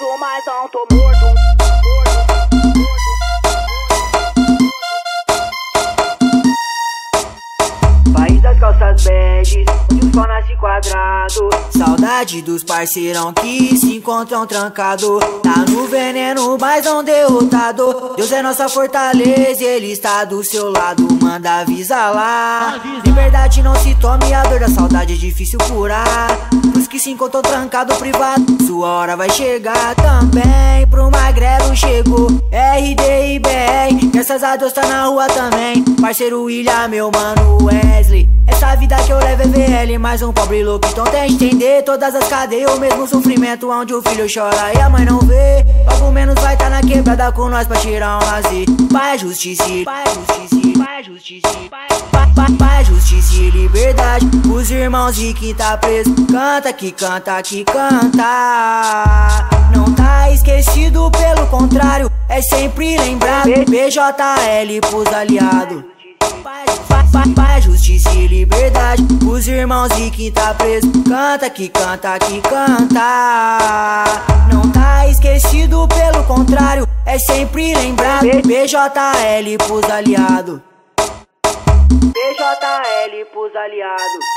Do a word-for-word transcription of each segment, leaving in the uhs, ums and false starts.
preso, mas não tô morto. País das calças bege, onde o sol nasce quadrado. Saudade dos parceirão que se encontram trancado. Tá no veneno, mas não derrotado. Deus é nossa fortaleza, ele está do seu lado. Manda avisar lá. Liberdade não se tome, a dor da saudade é difícil curar. Os que se encontram trancado privado, sua hora vai chegar também. Pro Magrelo chegou R D e B R, graças a Deus tá na rua também. Parceiro Ilha, meu mano Wesley, essa vida que eu levo é V L, mais um pobre louco, então tenta entender. Todas as cadeias, o mesmo sofrimento, onde o filho chora e a mãe não vê. Logo menos vai tá na quebrada com nós pra tirar um lazer. Pai é justiça, pai é justiça, pai é justiça, pai é justiça e liberdade. Os irmãos de quem tá preso, canta que canta, que canta. Não tá esquecido, pelo contrário, é sempre lembrado. P J L pros aliados. Paz, justiça e liberdade. Os irmãos de quem tá preso, canta, que canta, que canta. Não tá esquecido, pelo contrário, é sempre lembrado. P J L pros aliados. P J L pros aliados.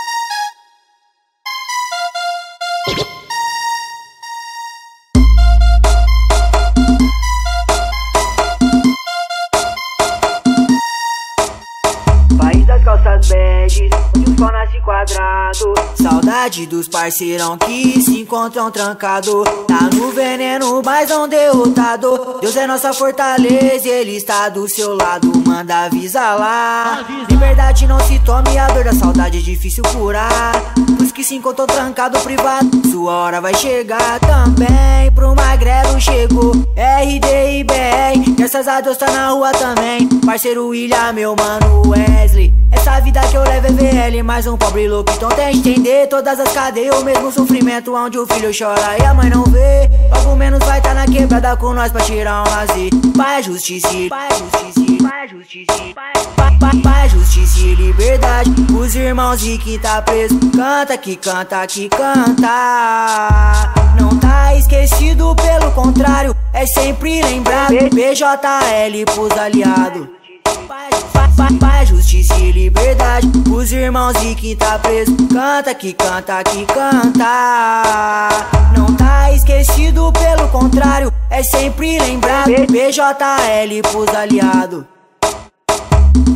Calças bege, onde o sol nasce quadrado. Saudade dos parceirão que se encontram trancado. Tá no veneno, mas não derrotado. Deus é nossa fortaleza, ele está do seu lado. Manda avisar lá. Liberdade não se tome, a dor da saudade é difícil curar. Os que se encontram trancado privado, sua hora vai chegar também. Pro Magrelo chegou R D e B R, graças a Deus tá na rua também. Parceiro Willian, meu mano Wesley, essa vida que eu levo é V L, mais um pobre louco, então tenta entender. Todas as cadeias, o mesmo sofrimento, onde o filho chora e a mãe não vê. Logo menos vai tá na quebrada com nós pra tirar um lazer. Pai é justiça, pai é justiça, pai é justiça, pai é justiça e liberdade. Os irmãos de quem tá preso, canta, que canta, que canta. Não tá esquecido, pelo contrário, é sempre lembrado. P J L pros aliados. Paz, justiça e liberdade. Os irmãos de quem tá preso, canta, que canta, que canta. Não tá esquecido, pelo contrário, é sempre lembrado. P J L pros aliados.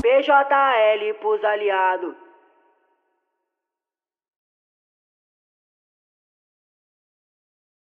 P J L pros aliados.